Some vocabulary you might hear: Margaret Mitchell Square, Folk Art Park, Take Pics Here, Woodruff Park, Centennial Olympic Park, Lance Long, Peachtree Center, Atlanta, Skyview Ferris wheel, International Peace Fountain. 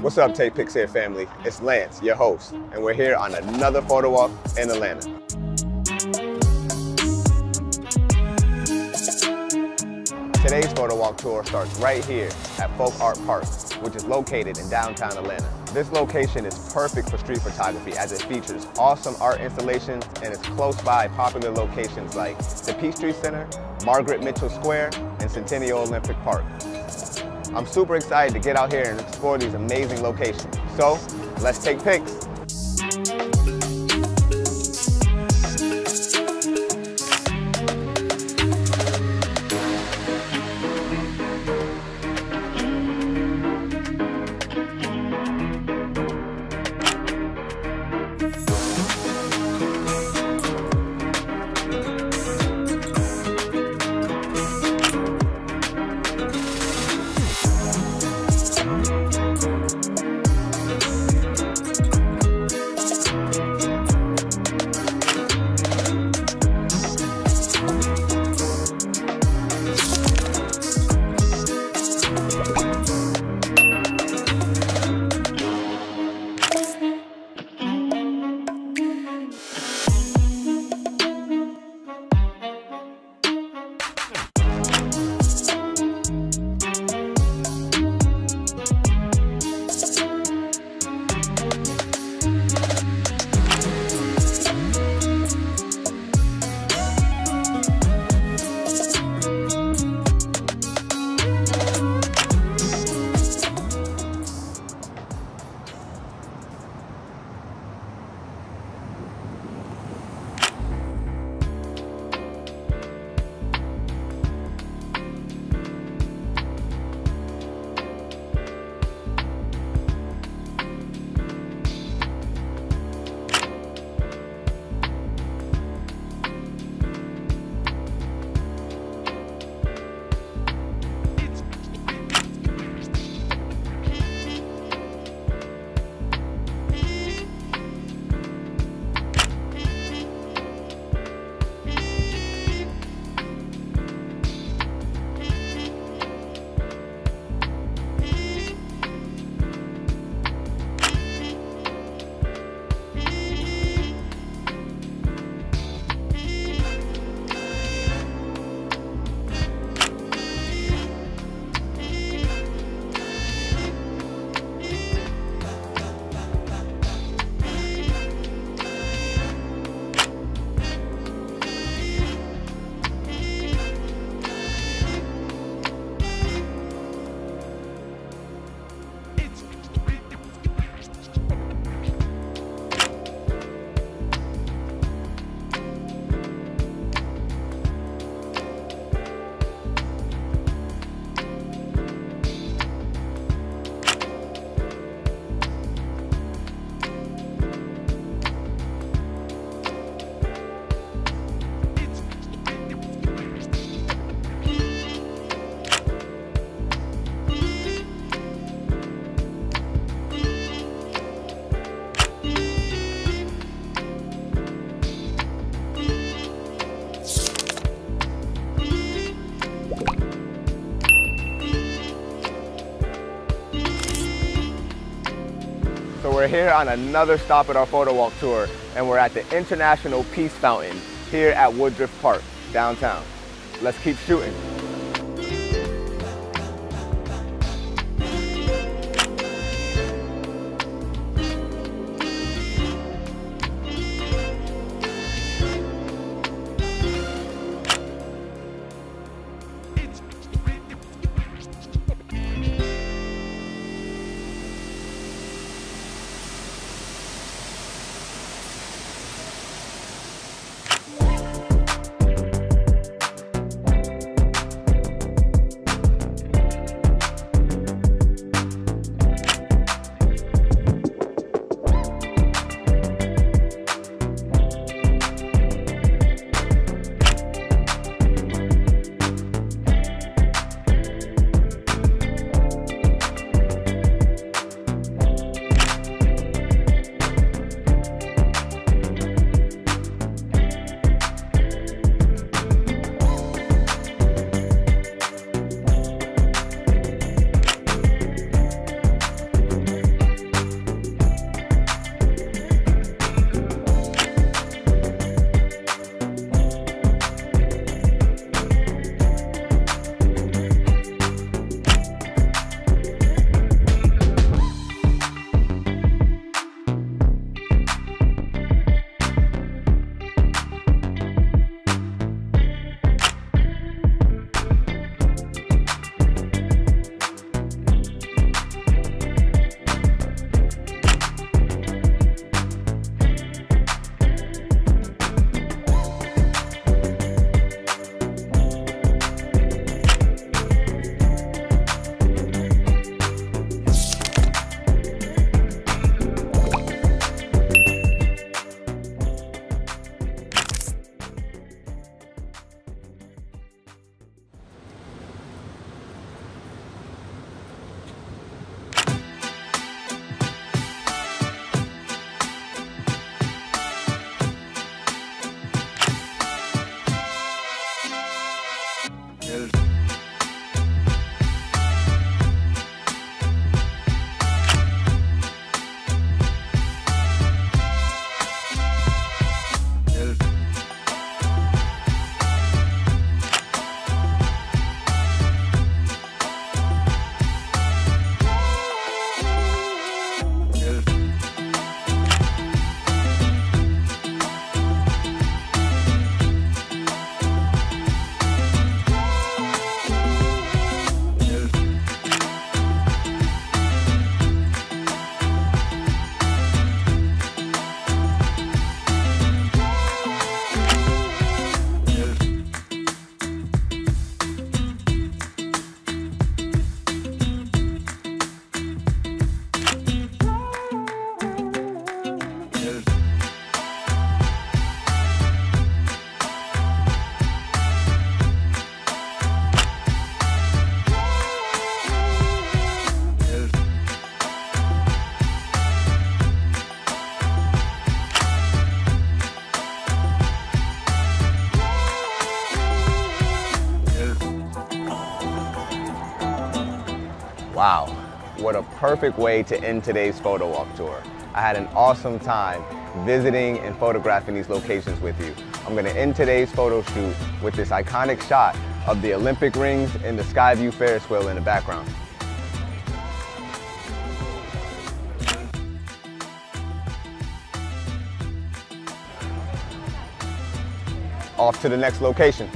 What's up, Take Pics Here family? It's Lance, your host, and we're here on another photo walk in Atlanta. Today's photo walk tour starts right here at Folk Art Park, which is located in downtown Atlanta. This location is perfect for street photography as it features awesome art installations and is close by popular locations like the Peachtree Center, Margaret Mitchell Square, and Centennial Olympic Park. I'm super excited to get out here and explore these amazing locations. So, let's take pics. We're here on another stop at our photo walk tour, and we're at the International Peace Fountain here at Woodruff Park, downtown. Let's keep shooting. Wow, what a perfect way to end today's photo walk tour. I had an awesome time visiting and photographing these locations with you. I'm gonna end today's photo shoot with this iconic shot of the Olympic rings and the Skyview Ferris wheel in the background. Off to the next location.